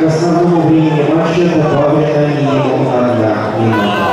К основному времени матча добавлено минимум 1 минута.